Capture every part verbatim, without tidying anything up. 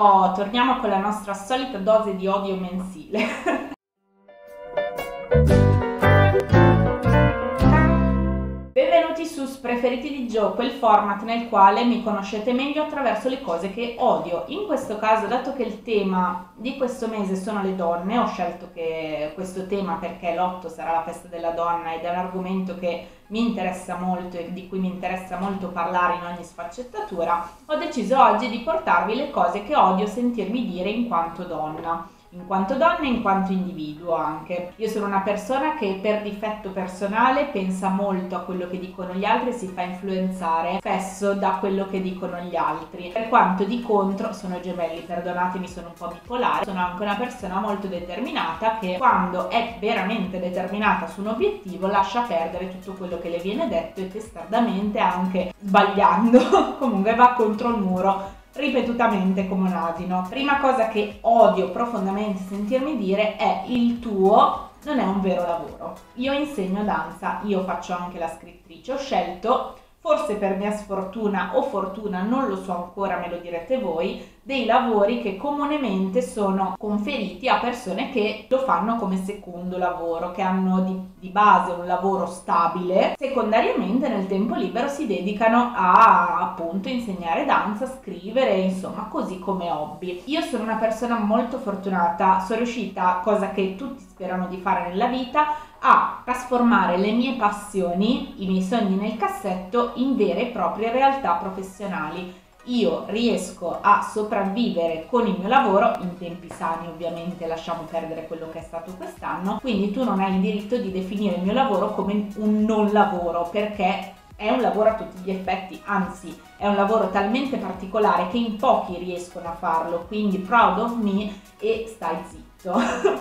Oh, torniamo con la nostra solita dose di odio mensile. Benvenuti su Spreferiti di Gio, quel format nel quale mi conoscete meglio attraverso le cose che odio. In questo caso, dato che il tema di questo mese sono le donne, ho scelto che questo tema perché l'otto sarà la festa della donna ed è un argomento che mi interessa molto e di cui mi interessa molto parlare in ogni sfaccettatura, ho deciso oggi di portarvi le cose che odio sentirmi dire in quanto donna. In quanto donna e in quanto individuo anche. Io sono una persona che per difetto personale pensa molto a quello che dicono gli altri e si fa influenzare spesso da quello che dicono gli altri. Per quanto di contro, sono gemelli, perdonatemi, sono un po' bipolare, sono anche una persona molto determinata che quando è veramente determinata su un obiettivo lascia perdere tutto quello che le viene detto e testardamente anche sbagliando, comunque va contro il muro ripetutamente come un asino. Prima cosa che odio profondamente sentirmi dire è: il tuo non è un vero lavoro. Io insegno danza, io faccio anche la scrittrice, ho scelto, forse per mia sfortuna o fortuna, non lo so ancora, me lo direte voi, dei lavori che comunemente sono conferiti a persone che lo fanno come secondo lavoro, che hanno di, di base un lavoro stabile, secondariamente nel tempo libero si dedicano a appunto insegnare danza, scrivere, insomma, così come hobby. Io sono una persona molto fortunata, sono riuscita, cosa che tutti sperano di fare nella vita, a trasformare le mie passioni, i miei sogni nel cassetto, in vere e proprie realtà professionali. Io riesco a sopravvivere con il mio lavoro in tempi sani, ovviamente, lasciamo perdere quello che è stato quest'anno, quindi tu non hai il diritto di definire il mio lavoro come un non lavoro, perché è un lavoro a tutti gli effetti, anzi è un lavoro talmente particolare che in pochi riescono a farlo, quindi proud of me e stai zitto.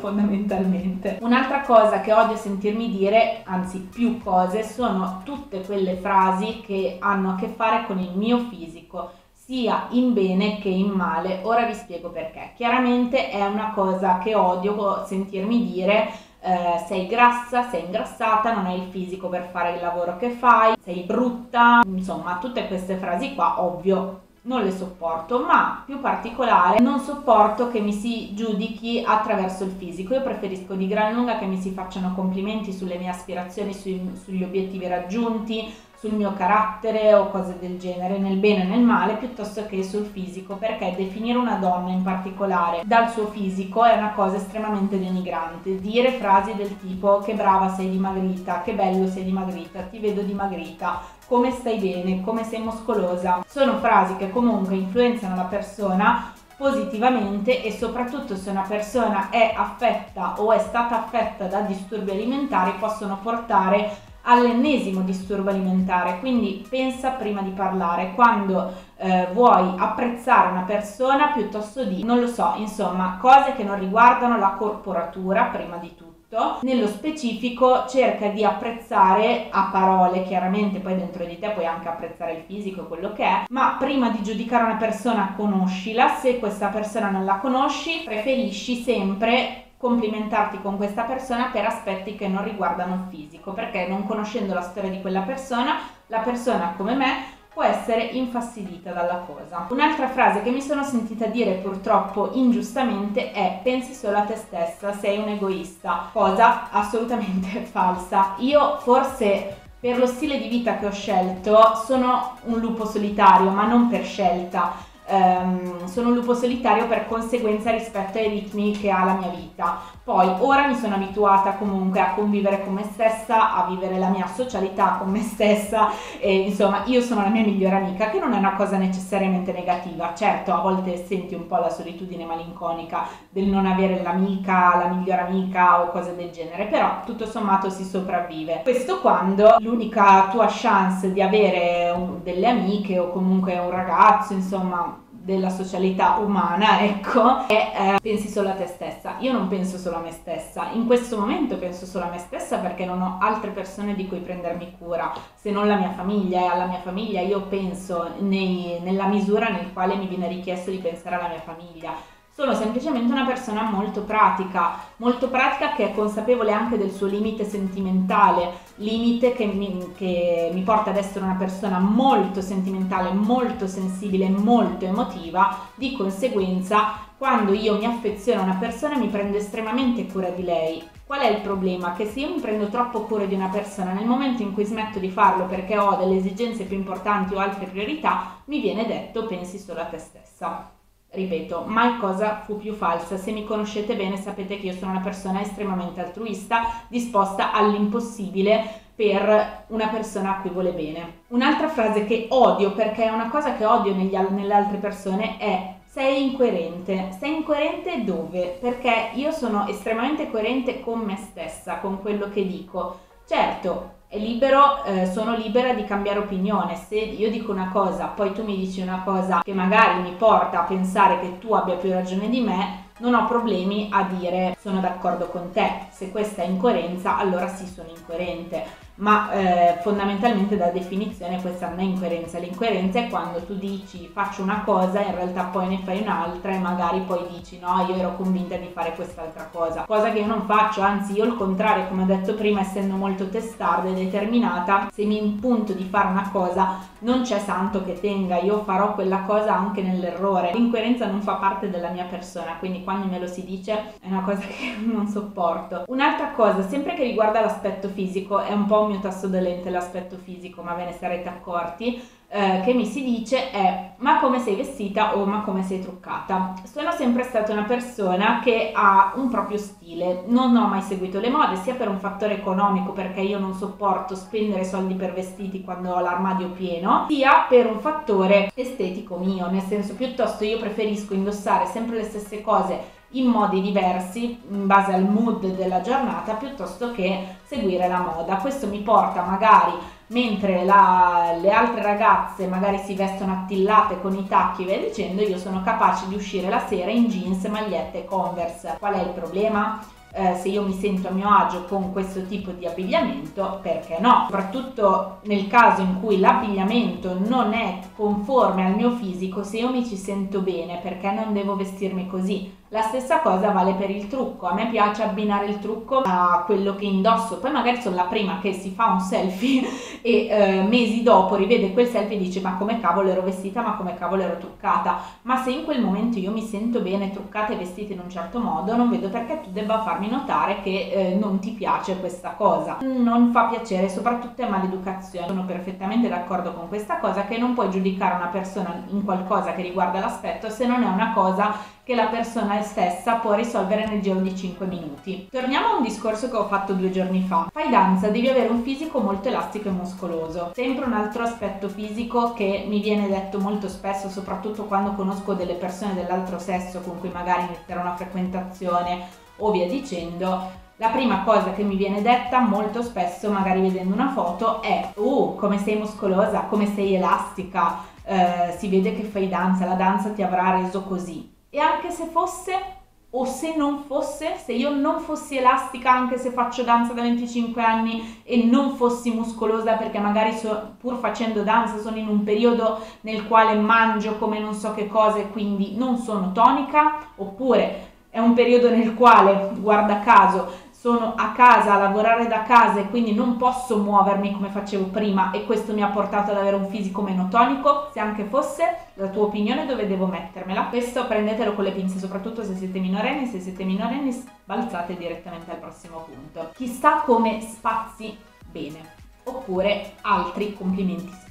Fondamentalmente un'altra cosa che odio sentirmi dire, anzi più cose, sono tutte quelle frasi che hanno a che fare con il mio fisico, sia in bene che in male. Ora vi spiego perché. Chiaramente è una cosa che odio sentirmi dire: eh, sei grassa, sei ingrassata, non hai il fisico per fare il lavoro che fai, sei brutta, insomma tutte queste frasi qua, ovvio, non le sopporto. Ma più particolare, non sopporto che mi si giudichi attraverso il fisico. Io preferisco di gran lunga che mi si facciano complimenti sulle mie aspirazioni, sui, sugli obiettivi raggiunti, sul mio carattere o cose del genere, nel bene e nel male, piuttosto che sul fisico, perché definire una donna in particolare dal suo fisico è una cosa estremamente denigrante. Dire frasi del tipo: che brava sei dimagrita, che bello sei dimagrita, ti vedo dimagrita, come stai bene, come sei muscolosa, sono frasi che comunque influenzano la persona positivamente e soprattutto se una persona è affetta o è stata affetta da disturbi alimentari possono portare all'ennesimo disturbo alimentare, quindi pensa prima di parlare quando eh, vuoi apprezzare una persona, piuttosto di, non lo so, insomma, cose che non riguardano la corporatura prima di tutto. Nello specifico cerca di apprezzare a parole, chiaramente poi dentro di te puoi anche apprezzare il fisico e quello che è, ma prima di giudicare una persona conoscila. Se questa persona non la conosci, preferisci sempre complimentarti con questa persona per aspetti che non riguardano il fisico, perché non conoscendo la storia di quella persona, la persona come me può essere infastidita dalla cosa. Un'altra frase che mi sono sentita dire purtroppo ingiustamente è: pensi solo a te stessa, sei un egoista, cosa assolutamente falsa. Io forse per lo stile di vita che ho scelto sono un lupo solitario, ma non per scelta. Um, sono un lupo solitario per conseguenza rispetto ai ritmi che ha la mia vita. Poi ora mi sono abituata comunque a convivere con me stessa, a vivere la mia socialità con me stessa e, insomma, io sono la mia migliore amica, che non è una cosa necessariamente negativa. Certo, a volte senti un po' la solitudine malinconica del non avere l'amica, la migliore amica o cose del genere, però tutto sommato si sopravvive. Questo quando l'unica tua chance di avere un, delle amiche o comunque un ragazzo, insomma, della socialità umana, ecco, e eh, pensi solo a te stessa. Io non penso solo a me stessa, in questo momento penso solo a me stessa perché non ho altre persone di cui prendermi cura, se non la mia famiglia, e alla mia famiglia io penso nei, nella misura nel quale mi viene richiesto di pensare alla mia famiglia. sono semplicemente una persona molto pratica, molto pratica che è consapevole anche del suo limite sentimentale, limite che mi, che mi porta ad essere una persona molto sentimentale, molto sensibile, molto emotiva. Di conseguenza, quando io mi affeziono a una persona mi prendo estremamente cura di lei. Qual è il problema? Che se io mi prendo troppo cura di una persona, nel momento in cui smetto di farlo perché ho delle esigenze più importanti o altre priorità, mi viene detto pensi solo a te stessa. Ripeto, mai cosa fu più falsa. Se mi conoscete bene sapete che io sono una persona estremamente altruista, disposta all'impossibile per una persona a cui vuole bene. Un'altra frase che odio, perché è una cosa che odio negli, nelle altre persone, è: sei incoerente. Sei incoerente dove? Perché io sono estremamente coerente con me stessa, con quello che dico. Certo, è libero, eh, sono libera di cambiare opinione. Se io dico una cosa, poi tu mi dici una cosa che magari mi porta a pensare che tu abbia più ragione di me, non ho problemi a dire sono d'accordo con te. Se questa è incoerenza, allora sì, sono incoerente, ma eh, fondamentalmente da definizione questa non è incoerenza. L'incoerenza è quando tu dici faccio una cosa, in realtà poi ne fai un'altra e magari poi dici no, io ero convinta di fare quest'altra cosa, cosa che io non faccio, anzi io il contrario, come ho detto prima, essendo molto testarda e determinata, se mi impunto di fare una cosa non c'è santo che tenga, io farò quella cosa anche nell'errore. L'incoerenza non fa parte della mia persona, quindi quando me lo si dice è una cosa che non sopporto. Un'altra cosa, sempre che riguarda l'aspetto fisico, è un po' mio tasso dolente l'aspetto fisico, ma ve ne sarete accorti, eh, che mi si dice è ma come sei vestita o ma come sei truccata. Sono sempre stata una persona che ha un proprio stile, non ho mai seguito le mode, sia per un fattore economico, perché io non sopporto spendere soldi per vestiti quando ho l'armadio pieno, sia per un fattore estetico mio, nel senso piuttosto io preferisco indossare sempre le stesse cose in modi diversi in base al mood della giornata piuttosto che seguire la moda. Questo mi porta magari, mentre la, le altre ragazze magari si vestono attillate con i tacchi e via dicendo, io sono capace di uscire la sera in jeans, magliette e Converse. Qual è il problema? Eh, se io mi sento a mio agio con questo tipo di abbigliamento, perché no? Soprattutto nel caso in cui l'abbigliamento non è conforme al mio fisico, se io mi ci sento bene, perché non devo vestirmi così? La stessa cosa vale per il trucco. A me piace abbinare il trucco a quello che indosso, poi magari sono la prima che si fa un selfie e eh, mesi dopo rivede quel selfie e dice ma come cavolo ero vestita, ma come cavolo ero truccata. Ma se in quel momento io mi sento bene truccata e vestita in un certo modo, non vedo perché tu debba farmi notare che eh, non ti piace questa cosa. Non fa piacere, soprattutto è maleducazione. Sono perfettamente d'accordo con questa cosa, che non puoi giudicare una persona in qualcosa che riguarda l'aspetto se non è una cosa che la persona stessa può risolvere nel giro di cinque minuti. Torniamo a un discorso che ho fatto due giorni fa. Fai danza, devi avere un fisico molto elastico e muscoloso. Sempre un altro aspetto fisico che mi viene detto molto spesso, soprattutto quando conosco delle persone dell'altro sesso con cui magari inizierò una frequentazione o via dicendo. La prima cosa che mi viene detta molto spesso, magari vedendo una foto, è «Uh, come sei muscolosa, come sei elastica, eh, si vede che fai danza, la danza ti avrà reso così». E anche se fosse, o se non fosse, se io non fossi elastica anche se faccio danza da venticinque anni e non fossi muscolosa perché magari so, pur facendo danza sono in un periodo nel quale mangio come non so che cosa e quindi non sono tonica, oppure è un periodo nel quale, guarda caso, sono a casa a lavorare da casa e quindi non posso muovermi come facevo prima e questo mi ha portato ad avere un fisico meno tonico. Se anche fosse, la tua opinione dove devo mettermela? Questo prendetelo con le pinze, soprattutto se siete minorenni. Se siete minorenni balzate direttamente al prossimo punto. Chissà come spazi bene, oppure altri complimenti spinti.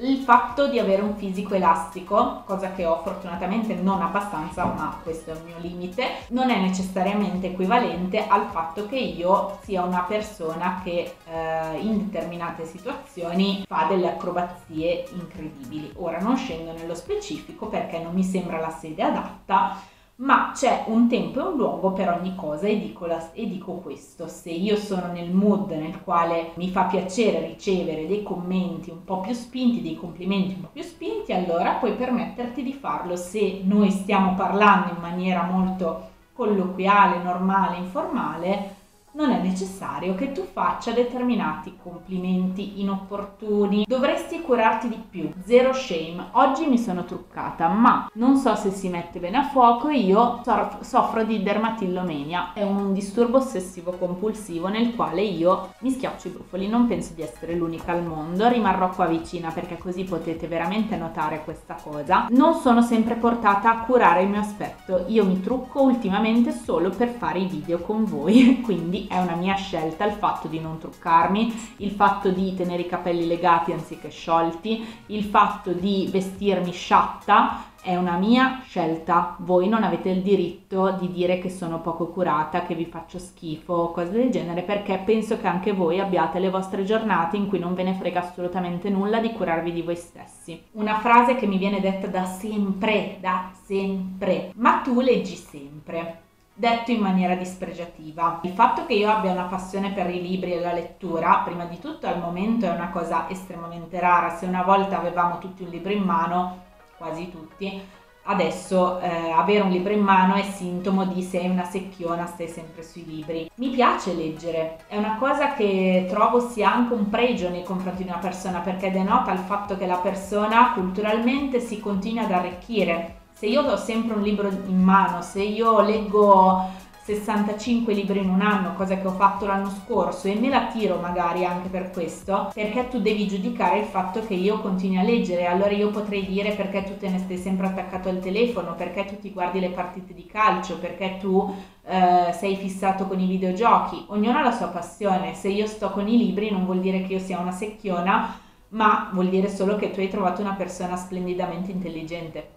Il fatto di avere un fisico elastico, cosa che ho fortunatamente non abbastanza, ma questo è il mio limite, non è necessariamente equivalente al fatto che io sia una persona che eh, in determinate situazioni fa delle acrobazie incredibili. Ora non scendo nello specifico perché non mi sembra la sede adatta, ma c'è un tempo e un luogo per ogni cosa e dico, la, e dico questo: se io sono nel mood nel quale mi fa piacere ricevere dei commenti un po' più spinti, dei complimenti un po' più spinti, allora puoi permetterti di farlo. Se noi stiamo parlando in maniera molto colloquiale, normale, informale, non è necessario che tu faccia determinati complimenti inopportuni. Dovresti curarti di più, zero shame. Oggi mi sono truccata, ma non so se si mette bene a fuoco, io soffro di dermatillomania, è un disturbo ossessivo compulsivo nel quale io mi schiaccio i brufoli, non penso di essere l'unica al mondo, rimarrò qua vicina perché così potete veramente notare questa cosa. Non sono sempre portata a curare il mio aspetto, io mi trucco ultimamente solo per fare i video con voi, quindi è una mia scelta il fatto di non truccarmi, il fatto di tenere i capelli legati anziché sciolti, il fatto di vestirmi sciatta. È una mia scelta, voi non avete il diritto di dire che sono poco curata, che vi faccio schifo o cose del genere, perché penso che anche voi abbiate le vostre giornate in cui non ve ne frega assolutamente nulla di curarvi di voi stessi. Una frase che mi viene detta da sempre, da sempre, ma tu leggi sempre. Detto in maniera dispregiativa. Il fatto che io abbia una passione per i libri e la lettura, prima di tutto al momento è una cosa estremamente rara, se una volta avevamo tutti un libro in mano, quasi tutti, adesso eh, avere un libro in mano è sintomo di sei una secchiona, stai sempre sui libri. Mi piace leggere, è una cosa che trovo sia anche un pregio nei confronti di una persona, perché denota il fatto che la persona culturalmente si continua ad arricchire. Se io ho sempre un libro in mano, se io leggo sessantacinque libri in un anno, cosa che ho fatto l'anno scorso, e me la tiro magari anche per questo, perché tu devi giudicare il fatto che io continui a leggere. Allora io potrei dire: perché tu te ne stai sempre attaccato al telefono, perché tu ti guardi le partite di calcio, perché tu eh, sei fissato con i videogiochi. Ognuno ha la sua passione. Se io sto con i libri non vuol dire che io sia una secchiona, ma vuol dire solo che tu hai trovato una persona splendidamente intelligente.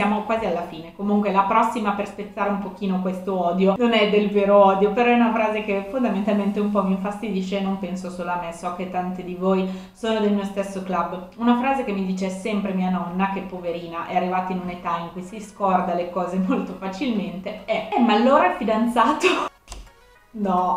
Siamo quasi alla fine, comunque la prossima per spezzare un pochino questo odio, non è del vero odio, però è una frase che fondamentalmente un po' mi infastidisce e non penso solo a me, so che tante di voi sono del mio stesso club. Una frase che mi dice sempre mia nonna, che poverina è arrivata in un'età in cui si scorda le cose molto facilmente, è eh ma allora il fidanzato? No!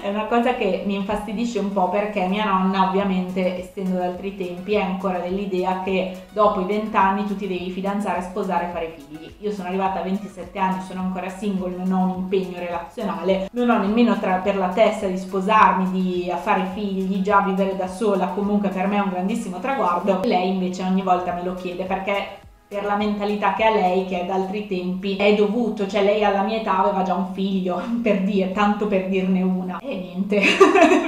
È una cosa che mi infastidisce un po' perché mia nonna, ovviamente, essendo da altri tempi, è ancora dell'idea che dopo i vent'anni tu ti devi fidanzare, sposare e fare figli. Io sono arrivata a ventisette anni, sono ancora single, non ho un impegno relazionale, non ho nemmeno tra, per la testa di sposarmi, di fare figli, di già vivere da sola, comunque per me è un grandissimo traguardo. Lei invece ogni volta me lo chiede perché per la mentalità che ha lei, che è da altri tempi, è dovuto, cioè lei alla mia età aveva già un figlio, per dire, tanto per dirne una. E niente,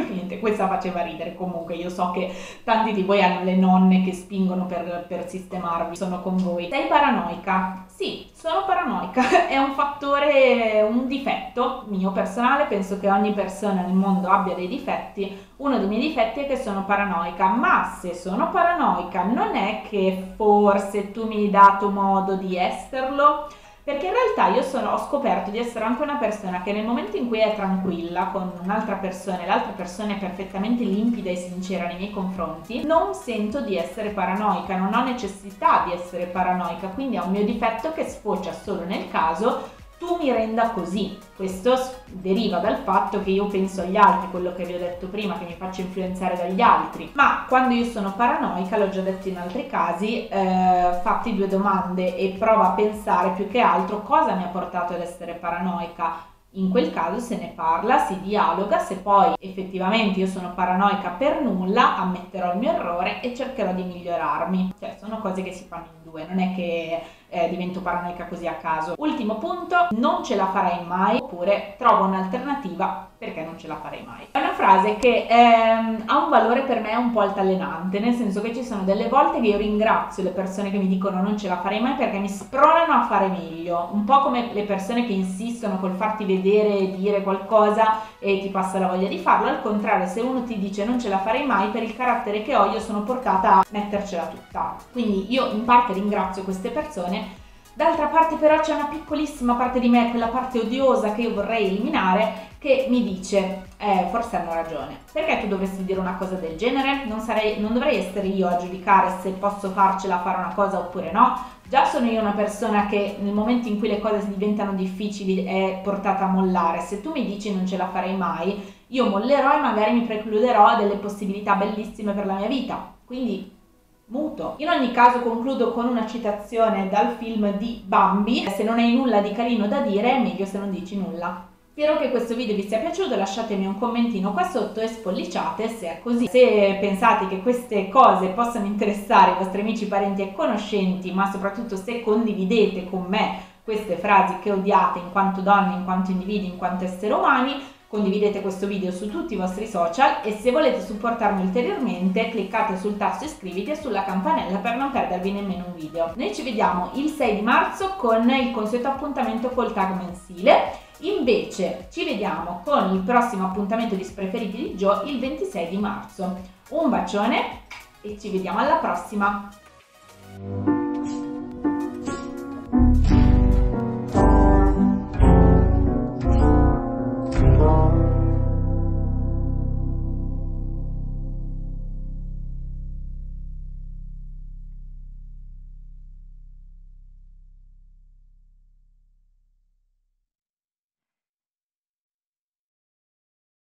niente, questa faceva ridere comunque, io so che tanti di voi hanno le nonne che spingono per, per sistemarvi, sono con voi. Sei paranoica? Sì, sono paranoica, è un fattore, un difetto mio personale, penso che ogni persona nel mondo abbia dei difetti, uno dei miei difetti è che sono paranoica, ma se sono paranoica non è che forse tu mi hai dato modo di esserlo? Perché in realtà io sono, ho scoperto di essere anche una persona che nel momento in cui è tranquilla con un'altra persona e l'altra persona è perfettamente limpida e sincera nei miei confronti, non sento di essere paranoica, non ho necessità di essere paranoica, quindi è un mio difetto che sfocia solo nel caso tu mi renda così. Questo deriva dal fatto che io penso agli altri, quello che vi ho detto prima, che mi faccio influenzare dagli altri. Ma quando io sono paranoica, l'ho già detto in altri casi, eh, fatti due domande e prova a pensare più che altro cosa mi ha portato ad essere paranoica. In quel caso se ne parla, si dialoga, se poi effettivamente io sono paranoica per nulla, ammetterò il mio errore e cercherò di migliorarmi. Cioè sono cose che si fanno in due, non è che eh, divento paranoica così a caso. Ultimo punto, non ce la farei mai, oppure trovo un'alternativa perché non ce la farei mai. È una frase che ehm, ha un valore per me un po' altalenante, nel senso che ci sono delle volte che io ringrazio le persone che mi dicono non ce la farei mai perché mi spronano a fare meglio, un po' come le persone che insistono col farti vedere e dire qualcosa e ti passa la voglia di farlo. Al contrario, se uno ti dice non ce la farei mai, per il carattere che ho io sono portata a mettercela tutta, quindi io in parte ringrazio queste persone, d'altra parte però c'è una piccolissima parte di me, quella parte odiosa che io vorrei eliminare, che mi dice eh, forse hanno ragione, perché tu dovresti dire una cosa del genere? Non, sarei, non dovrei essere io a giudicare se posso farcela fare una cosa oppure no. Già sono io una persona che nel momento in cui le cose diventano difficili è portata a mollare, se tu mi dici non ce la farei mai, io mollerò e magari mi precluderò delle possibilità bellissime per la mia vita, quindi muto. In ogni caso concludo con una citazione dal film di Bambi: se non hai nulla di carino da dire è meglio se non dici nulla. Spero che questo video vi sia piaciuto, lasciatemi un commentino qua sotto e spolliciate se è così. Se pensate che queste cose possano interessare i vostri amici, parenti e conoscenti, ma soprattutto se condividete con me queste frasi che odiate in quanto donne, in quanto individui, in quanto esseri umani, condividete questo video su tutti i vostri social e se volete supportarmi ulteriormente cliccate sul tasto iscriviti e sulla campanella per non perdervi nemmeno un video. Noi ci vediamo il sei di marzo con il consueto appuntamento col tag mensile, invece ci vediamo con il prossimo appuntamento di Spreferiti di Gio il ventisei di marzo. Un bacione e ci vediamo alla prossima!